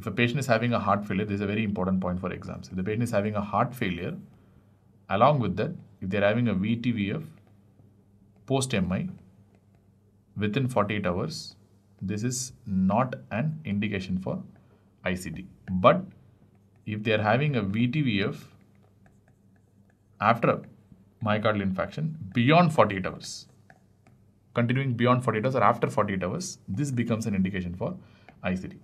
If a patient is having a heart failure, this is a very important point for exams. If the patient is having a heart failure, along with that, if they are having a VTVF post-MI within 48 hours, this is not an indication for ICD. But if they are having a VTVF after myocardial infarction beyond 48 hours, continuing beyond 48 hours or after 48 hours, this becomes an indication for ICD.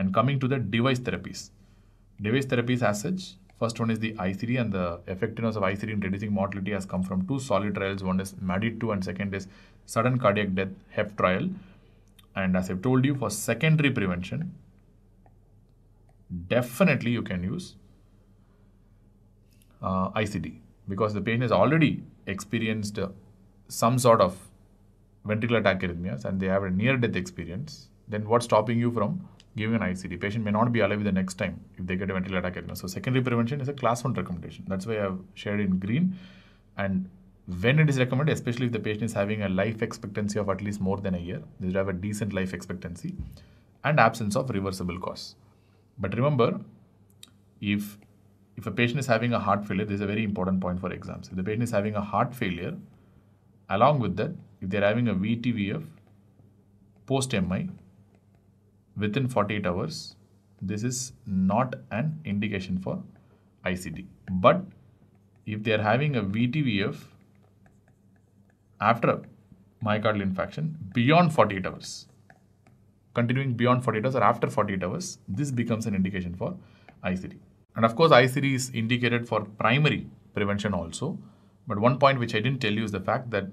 And coming to the device therapies. Device therapies as such, first one is the ICD, and the effectiveness of ICD in reducing mortality has come from two solid trials. One is MADIT-2 and second is sudden cardiac death HEF trial. And as I've told you, for secondary prevention, definitely you can use ICD, because the patient has already experienced some sort of ventricular tachyarrhythmias and they have a near-death experience. Then what's stopping you from giving an ICD? Patient may not be alive the next time if they get a ventricular tachyarrhythmia. So secondary prevention is a class 1 recommendation. That's why I have shared in green. And when it is recommended, especially if the patient is having a life expectancy of at least more than a year, they should have a decent life expectancy and absence of reversible cause. But remember, if a patient is having a heart failure, this is a very important point for exams. If the patient is having a heart failure, along with that, if they are having a VTVF post-MI within 48 hours, this is not an indication for ICD. But if they are having a VTVF after myocardial infarction beyond 48 hours, continuing beyond 48 hours or after 48 hours, this becomes an indication for ICD. And of course, ICD is indicated for primary prevention also. But one point which I didn't tell you is the fact that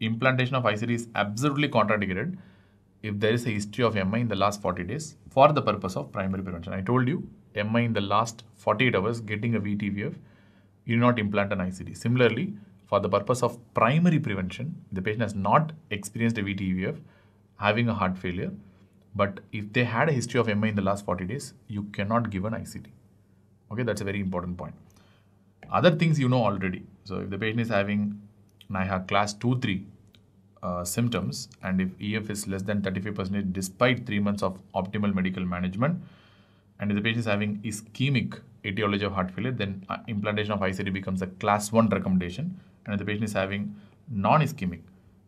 implantation of ICD is absolutely contraindicated if there is a history of MI in the last 40 days for the purpose of primary prevention. I told you, MI in the last 48 hours getting a VTVF, you do not implant an ICD. Similarly, for the purpose of primary prevention, the patient has not experienced a VTVF, having a heart failure, but if they had a history of MI in the last 40 days, you cannot give an ICD. Okay, that's a very important point. Other things you know already. So if the patient is having NYHA class 2-3 symptoms, and if EF is less than 35% despite 3 months of optimal medical management, and if the patient is having ischemic etiology of heart failure, then implantation of ICD becomes a class 1 recommendation. And if the patient is having non-ischemic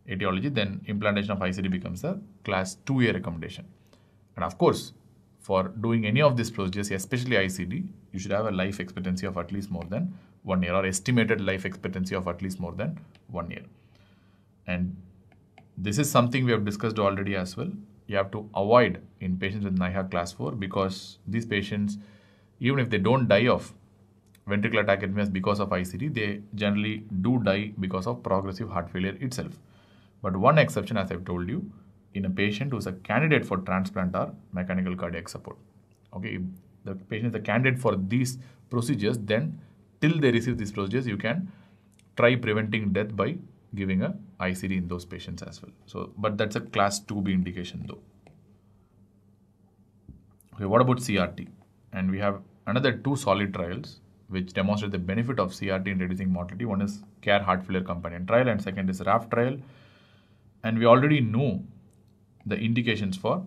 etiology, then implantation of ICD becomes a class 2A recommendation. And of course, for doing any of these procedures, especially ICD, you should have a life expectancy of at least more than 1 year, or estimated life expectancy of at least more than 1 year. And this is something we have discussed already as well. You have to avoid in patients with NYHA class 4, because these patients, even if they don't die of ventricular tachyarrhythmias because of ICD, they generally do die because of progressive heart failure itself. But one exception, as I've told you, in a patient who is a candidate for transplant or mechanical cardiac support. Okay, if the patient is a candidate for these procedures, then till they receive these procedures, you can try preventing death by giving a ICD in those patients as well. So, but that's a class 2B indication though. Okay, what about CRT? And we have another 2 solid trials which demonstrate the benefit of CRT in reducing mortality. One is CARE heart failure companion trial, and second is RAF trial. And we already know the indications for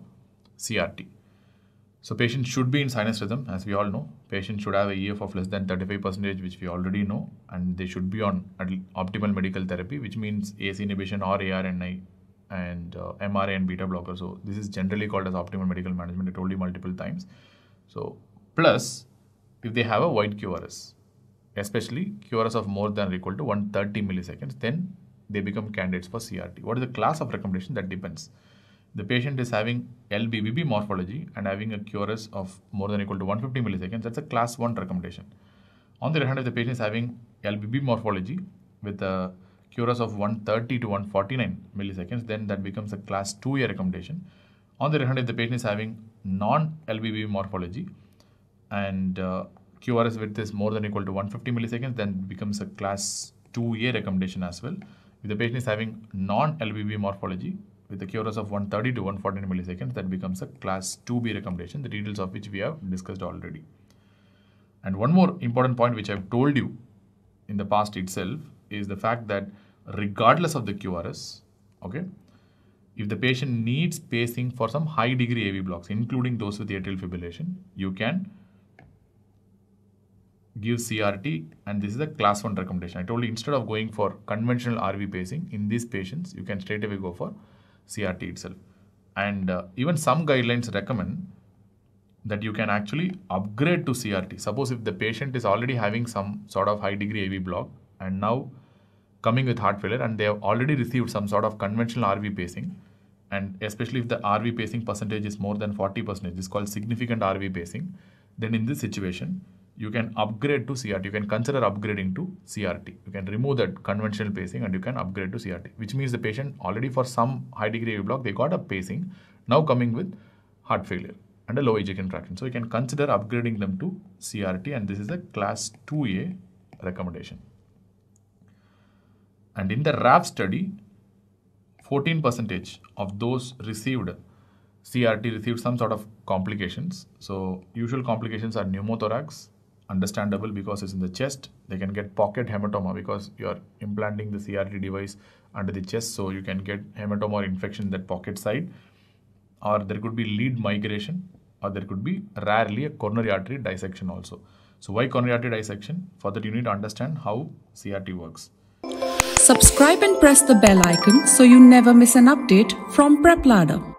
CRT. So patients should be in sinus rhythm, as we all know. Patients should have a EF of less than 35%, which we already know, and they should be on optimal medical therapy, which means ACE inhibition or ARNI and MRA and beta blocker. So this is generally called as optimal medical management. I told you multiple times. So plus, if they have a wide QRS, especially QRS of more than or equal to 130 milliseconds, then they become candidates for CRT. What is the class of recommendation? That depends. The patient is having LBBB morphology and having a QRS of more than or equal to 150 milliseconds. That's a class 1 recommendation. On the other hand, if the patient is having LBB morphology with a QRS of 130 to 149 milliseconds, then that becomes a class 2A recommendation. On the other hand, if the patient is having non-LBBB morphology and QRS width is more than or equal to 150 milliseconds, then it becomes a class 2A recommendation as well. If the patient is having non-LBBB morphology with a QRS of 130 to 149 milliseconds, that becomes a class 2B recommendation, the details of which we have discussed already. And one more important point which I've told you in the past itself is the fact that regardless of the QRS, okay, if the patient needs pacing for some high degree AV blocks, including those with atrial fibrillation, you can give CRT, and this is a class 1 recommendation. I told you, instead of going for conventional RV pacing in these patients, you can straight away go for CRT itself. And even some guidelines recommend that you can actually upgrade to CRT. Suppose if the patient is already having some sort of high degree AV block and now coming with heart failure, and they have already received some sort of conventional RV pacing, and especially if the RV pacing percentage is more than 40%, this is called significant RV pacing, then in this situation, you can upgrade to CRT. You can consider upgrading to CRT. You can remove that conventional pacing and you can upgrade to CRT, which means the patient already for some high degree AV block, they got a pacing, now coming with heart failure and a low ejection fraction. So you can consider upgrading them to CRT, and this is a class 2A recommendation. And in the RAF study, 14% of those received CRT received some sort of complications. So usual complications are pneumothorax, understandable because it's in the chest. They can get pocket hematoma because you're implanting the CRT device under the chest. So you can get hematoma or infection in that pocket side, or there could be lead migration, or there could be rarely a coronary artery dissection also. So why coronary artery dissection? For that you need to understand how CRT works. Subscribe and press the bell icon so you never miss an update from PrepLadder.